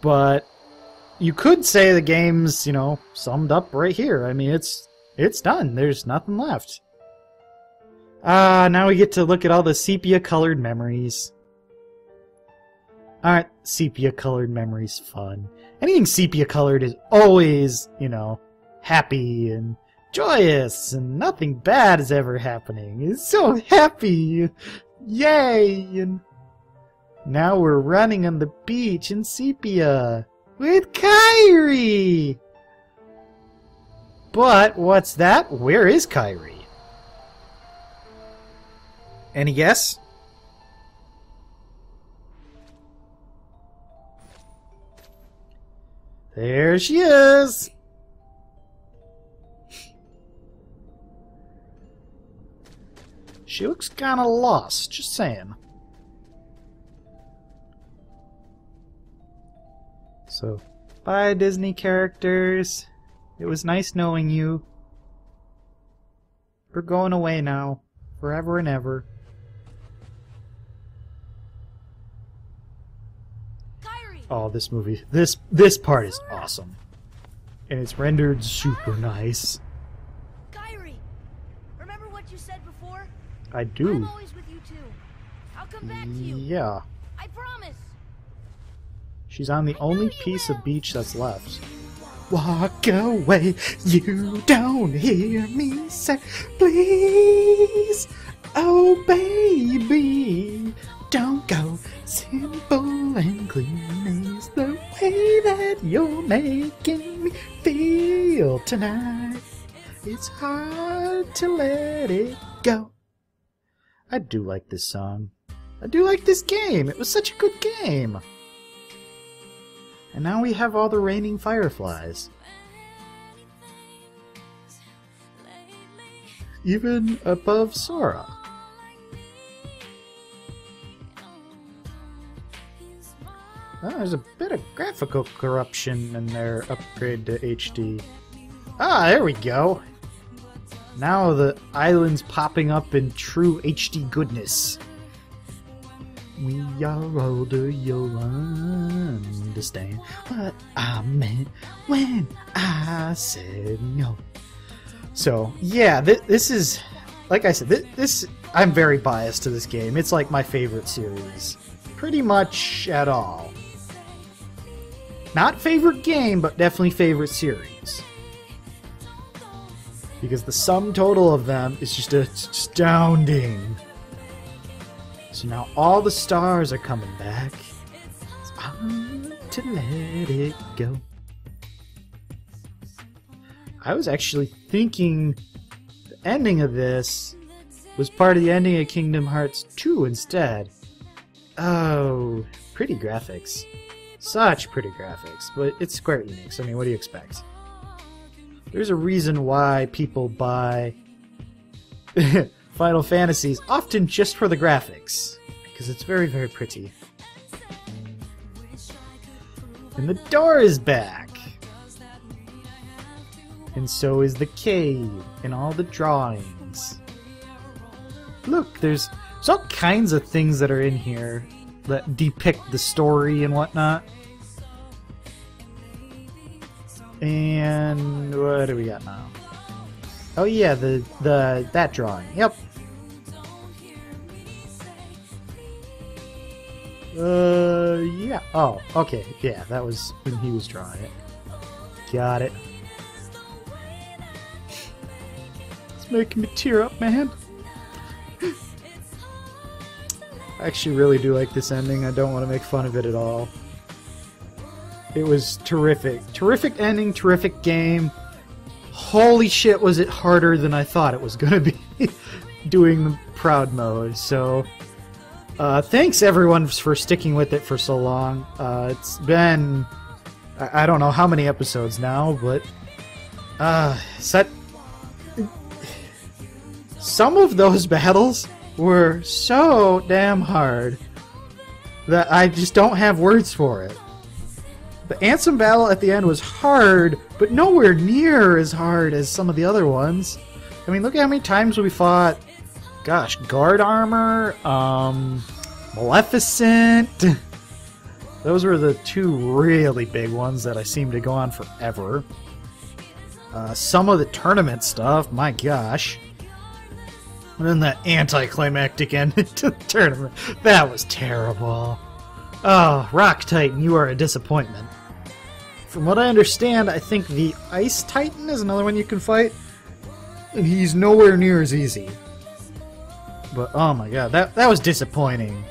But you could say the game's, you know, summed up right here. I mean, it's it's done. There's nothing left. Ah, uh, now we get to look at all the sepia-colored memories. Aren't sepia-colored memories fun? Anything sepia-colored is always, you know, happy and joyous, and nothing bad is ever happening. It's so happy! Yay! And now we're running on the beach in sepia with Kairi! But what's that? Where is Kairi? Any guess? There she is! She looks kinda lost, just saying. So, bye Disney characters. It was nice knowing you. We're going away now, forever and ever. Oh, this movie. This this part is awesome. And it's rendered super nice. Kairi, remember what you said before? I do. I'm always with you too. I'll come back to you. Yeah. I promise. She's on the only piece of beach that's left. Walk away, you don't hear me say, please. Oh baby, don't go. Simple and clean is the way that you're making me feel tonight. It's hard to let it go. I do like this song. I do like this game. It was such a good game. And now we have all the raining fireflies. Even above Sora. Oh, there's a bit of graphical corruption in their upgrade to H D. Ah, there we go! Now the island's popping up in true H D goodness. We are older, you'll understand what I meant when I said no. So, yeah, th this is... Like I said, th this... I'm very biased to this game. It's like my favorite series. Pretty much at all. Not favorite game, but definitely favorite series. Because the sum total of them is just astounding. So now all the stars are coming back. It's time to let it go. I was actually thinking the ending of this was part of the ending of Kingdom Hearts two instead. Oh, pretty graphics. Such pretty graphics, but it's Square Enix. I mean, what do you expect? There's a reason why people buy Final Fantasies, often just for the graphics, because it's very, very pretty. And the door is back! And so is the cave, and all the drawings. Look, there's... There's all kinds of things that are in here that depict the story and whatnot. And what do we got now? Oh yeah, the the that drawing. Yep. Uh yeah. Oh, okay. Yeah, that was when he was drawing it. Got it. It's making me tear up, man. I actually really do like this ending. I don't want to make fun of it at all. It was terrific. Terrific ending, terrific game. Holy shit, was it harder than I thought it was going to be doing the Proud Mode. So, uh, thanks everyone for sticking with it for so long. Uh, it's been, I, I don't know how many episodes now, but uh, set, some of those battles were so damn hard that I just don't have words for it. The Ansem battle at the end was hard, but nowhere near as hard as some of the other ones. I mean, look at how many times we fought, gosh, Guard Armor, um, Maleficent. Those were the two really big ones that I seemed to go on forever. Uh, some of the tournament stuff, my gosh. And then that anticlimactic end to the tournament. That was terrible. Oh, Rock Titan, you are a disappointment. From what I understand, I think the Ice Titan is another one you can fight. And he's nowhere near as easy. But, oh my god, that, that was disappointing.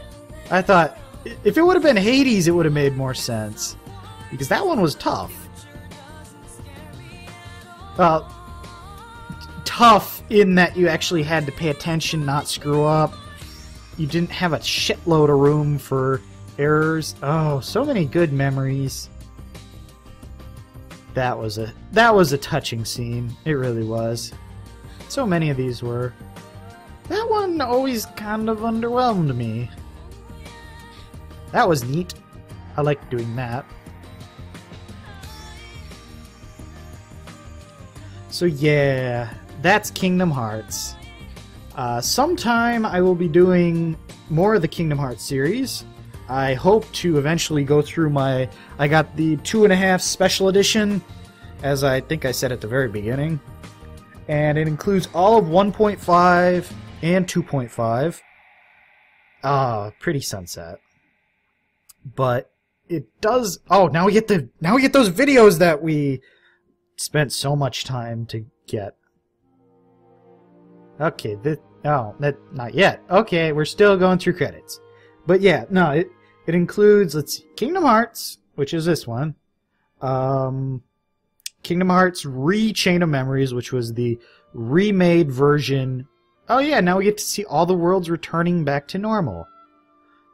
I thought, if it would have been Hades, it would have made more sense. Because that one was tough. Well... Tough in that you actually had to pay attention, not screw up. You didn't have a shitload of room for errors. Oh, so many good memories. That was a that was a touching scene. It really was. So many of these were. That one always kind of underwhelmed me. That was neat. I liked doing that. So yeah. That's Kingdom Hearts. Uh, sometime I will be doing more of the Kingdom Hearts series. I hope to eventually go through my... I got the two and a half special edition, as I think I said at the very beginning. And it includes all of one point five and two point five. Ah, pretty sunset. But it does... Oh, now we get the now we get those videos that we spent so much time to get. Okay, that, oh, that, not yet. Okay, we're still going through credits. But yeah, no, it, it includes, let's see, Kingdom Hearts, which is this one. Um, Kingdom Hearts Re-Chain of Memories, which was the remade version. Oh yeah, now we get to see all the worlds returning back to normal.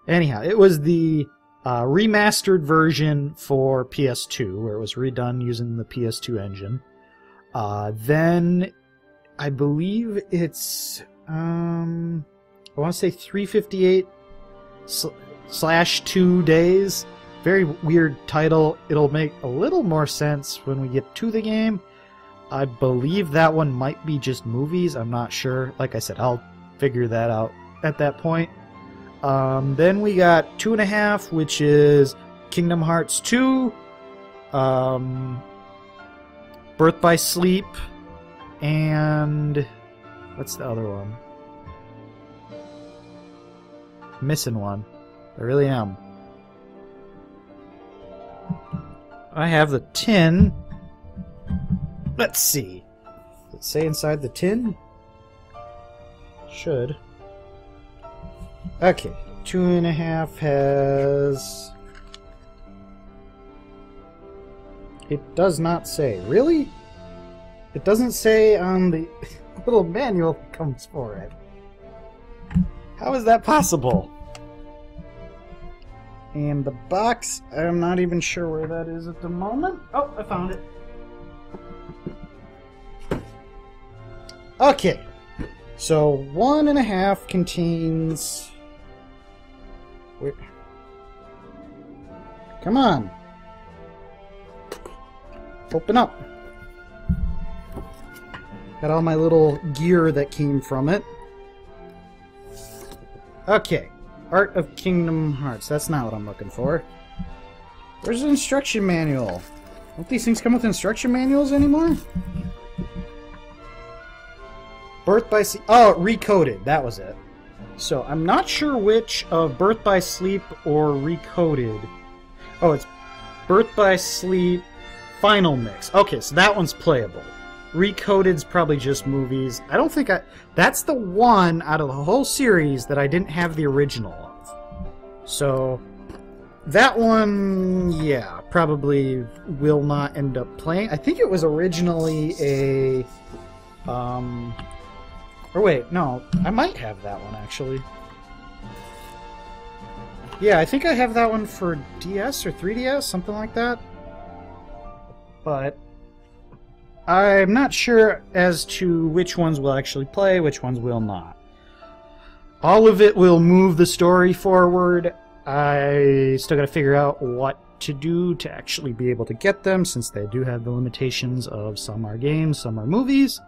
Anyhow, it was the uh, remastered version for P S two, where it was redone using the P S two engine. Uh, then... I believe it's, um, I want to say three fifty-eight sl slash two days Very weird title. It'll make a little more sense when we get to the game. I believe that one might be just movies. I'm not sure. Like I said, I'll figure that out at that point. Um, then we got two and a half, which is Kingdom Hearts two, um, Birth by Sleep, and what's the other one? Missing one. I really am. I have the tin. Let's see. Does it say inside the tin? Should. Okay. Two and a half has... It does not say. Really? It doesn't say on the little manual that comes for it. How is that possible? And the box, I'm not even sure where that is at the moment. Oh, I found it. Okay, so one and a half contains... Wait. Come on. Open up. Got all my little gear that came from it. Okay. Art of Kingdom Hearts. That's not what I'm looking for. Where's the instruction manual? Don't these things come with instruction manuals anymore? Birth by Sleep. Oh, Recoded. That was it. So, I'm not sure which of Birth by Sleep or Recoded. Oh, it's Birth by Sleep Final Mix. Okay, so that one's playable. Recoded's probably just movies. I don't think I... That's the one out of the whole series that I didn't have the original of. So, that one, yeah, probably will not end up playing. I think it was originally a... Um... Or wait, no. I might have that one, actually. Yeah, I think I have that one for D S or three D S, something like that. But... I'm not sure as to which ones will actually play, which ones will not. All of it will move the story forward. I still gotta figure out what to do to actually be able to get them, since they do have the limitations of some are games, some are movies.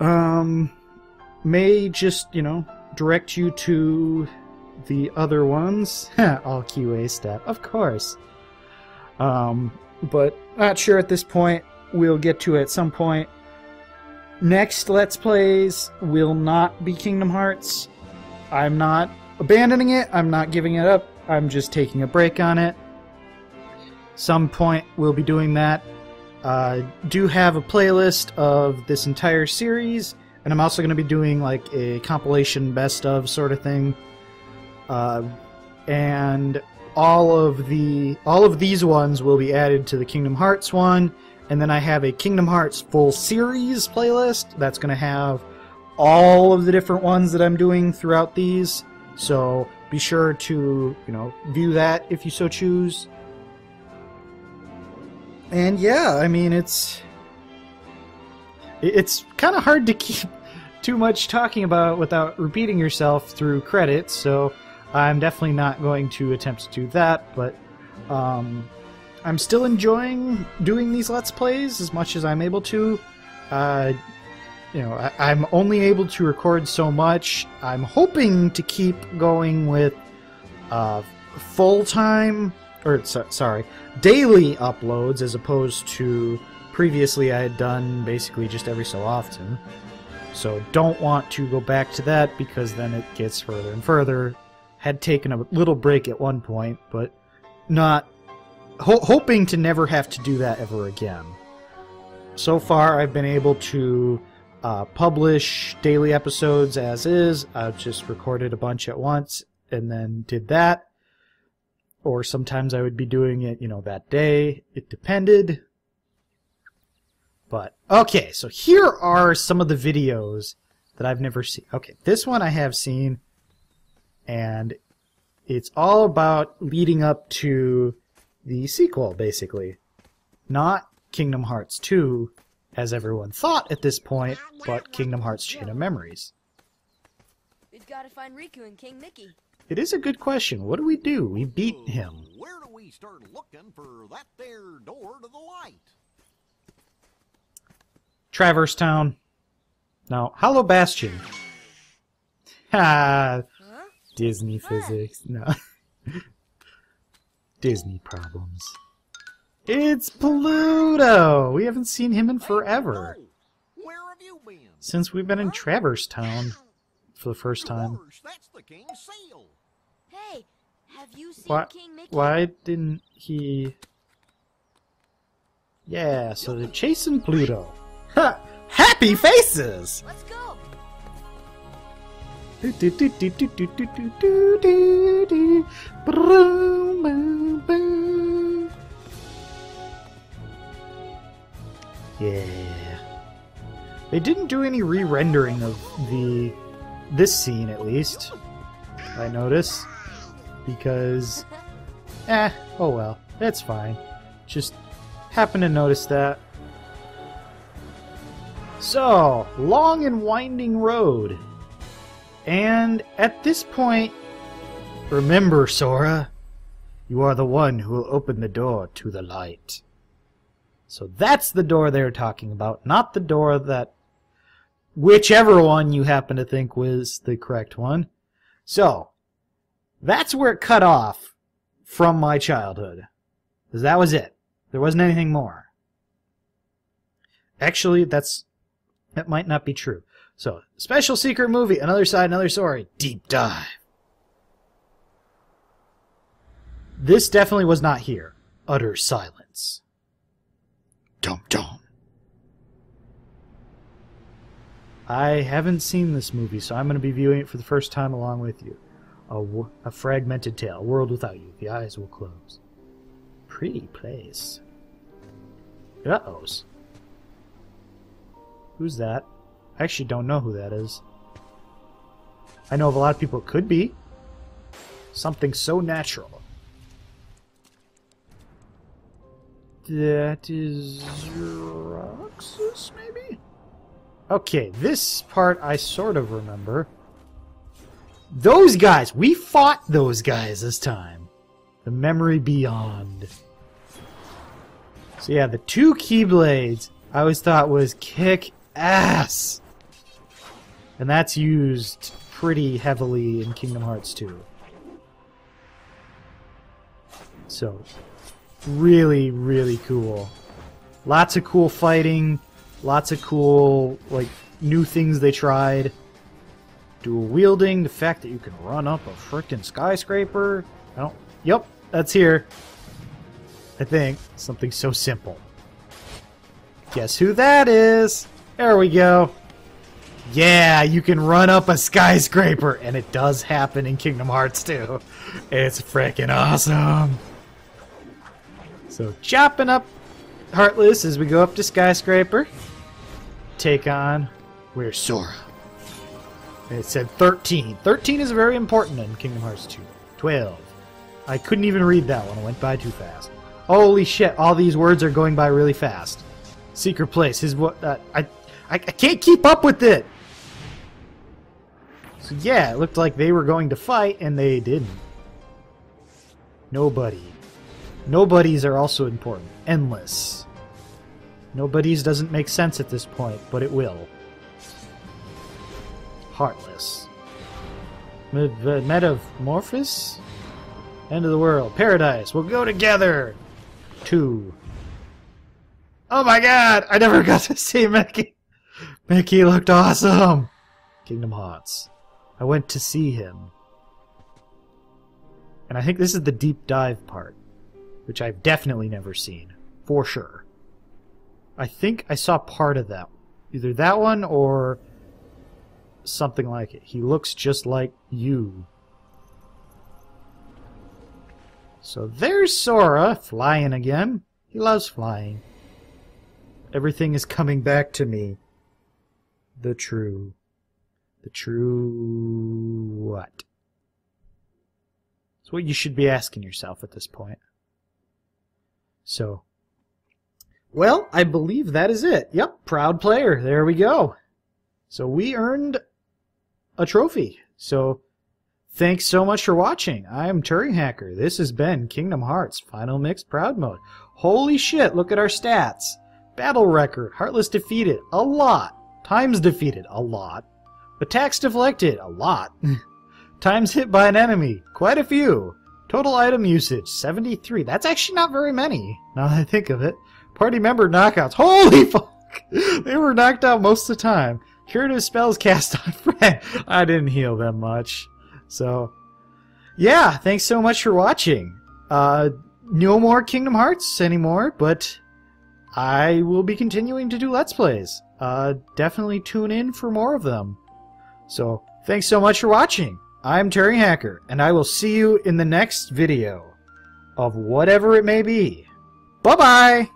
Um, may just, you know, direct you to the other ones. All Q A staff, of course. Um, but not sure at this point. We'll get to it at some point. Next Let's Plays will not be Kingdom Hearts. I'm not abandoning it. I'm not giving it up. I'm just taking a break on it. Some point we'll be doing that. I uh, do have a playlist of this entire series, and I'm also going to be doing like a compilation best of sort of thing. Uh, and all of the all of these ones will be added to the Kingdom Hearts one. And then I have a Kingdom Hearts full series playlist that's going to have all of the different ones that I'm doing throughout these. So be sure to, you know, view that if you so choose. And yeah, I mean, it's... It's kind of hard to keep too much talking about without repeating yourself through credits, so I'm definitely not going to attempt to do that, but... Um, I'm still enjoying doing these Let's Plays as much as I'm able to. Uh, you know, I, I'm only able to record so much. I'm hoping to keep going with uh, full-time, or so, sorry, daily uploads as opposed to previously I had done basically just every so often. So don't want to go back to that because then it gets further and further. Had taken a little break at one point, but not... Ho- hoping to never have to do that ever again. So far, I've been able to uh, publish daily episodes as is. I've just recorded a bunch at once and then did that. Or sometimes I would be doing it, you know, that day. It depended. But, okay, so here are some of the videos that I've never seen. Okay, this one I have seen, and it's all about leading up to... the sequel, basically. Not Kingdom Hearts two, as everyone thought at this point, but Kingdom Hearts Chain of Memories. We've got to find Riku and King Mickey. It is a good question. What do we do? We beat him. Where do we we start looking for that there door to the light. Traverse Town. No, Hollow Bastion. Ha! Huh? Disney physics. No. Disney problems. It's Pluto! We haven't seen him in forever. Hey, where have you been? Since we've been in Traverse Town for the first time. That's the king's seal. Hey, have you seen why, King Mickey? Why didn't he... Yeah, so they're chasing Pluto. Ha! Happy faces! Let's go! Do do do do do do do do do do do. Yeah. They didn't do any re-rendering of the this scene, at least. I notice. Because eh, oh well. That's fine. Just happened to notice that. So, long and winding road. And at this point, remember, Sora, you are the one who will open the door to the light. So that's the door they're talking about, not the door that whichever one you happen to think was the correct one. So, that's where it cut off from my childhood. Because that was it. There wasn't anything more. Actually, that's... that might not be true. So, special secret movie, another side, another story, deep dive. This definitely was not here. Utter silence. Dum dum. I haven't seen this movie, so I'm going to be viewing it for the first time along with you. A, a fragmented tale, a world without you. The eyes will close. Pretty place. Uh-ohs. Who's that? I actually don't know who that is. I know of a lot of people it could be. Something so natural. That is... Roxas, maybe? Okay, this part I sort of remember. Those guys! We fought those guys this time. The memory beyond. So yeah, the two Keyblades I always thought was kick ass. And that's used pretty heavily in Kingdom Hearts two. So, really, really cool. Lots of cool fighting, lots of cool, like, new things they tried. Dual wielding, the fact that you can run up a frickin' skyscraper. I don't... Yep, that's here. I think. Something so simple. Guess who that is? There we go. Yeah, you can run up a skyscraper, and it does happen in Kingdom Hearts two. It's freaking awesome. So, chopping up Heartless as we go up to skyscraper. Take on, where's Sora? And it said thirteen. thirteen is very important in Kingdom Hearts two. twelve. I couldn't even read that one. It went by too fast. Holy shit, all these words are going by really fast. Secret place. His what? Uh, I, I can't keep up with it. So yeah, it looked like they were going to fight, and they didn't. Nobody. Nobodies are also important. Endless. Nobodies doesn't make sense at this point, but it will. Heartless. Metamorphosis. End of the world. Paradise. We'll go together. Two. Oh my god! I never got to see Mickey! Mickey looked awesome! Kingdom Hearts. I went to see him. And I think this is the deep dive part, which I've definitely never seen. For sure. I think I saw part of that. Either that one or something like it. He looks just like you. So there's Sora, flying again. He loves flying. Everything is coming back to me. The true. The true... what? It's what you should be asking yourself at this point. So. Well, I believe that is it. Yep, proud player. There we go. So we earned a trophy. So, Thanks so much for watching. I am Turing Hacker. This has been Kingdom Hearts Final Mix Proud Mode. Holy shit, look at our stats. Battle record, Heartless defeated, a lot. Times defeated, a lot. Attacks deflected, a lot. Times hit by an enemy, quite a few. Total item usage, seventy-three. That's actually not very many, now that I think of it. Party member knockouts, holy fuck! They were knocked out most of the time. Curative spells cast on friend. I didn't heal them much. So, yeah, thanks so much for watching. Uh, no more Kingdom Hearts anymore, but I will be continuing to do Let's Plays. Uh, definitely tune in for more of them. So, thanks so much for watching. I'm Turing Hacker, and I will see you in the next video of whatever it may be. Bye-bye!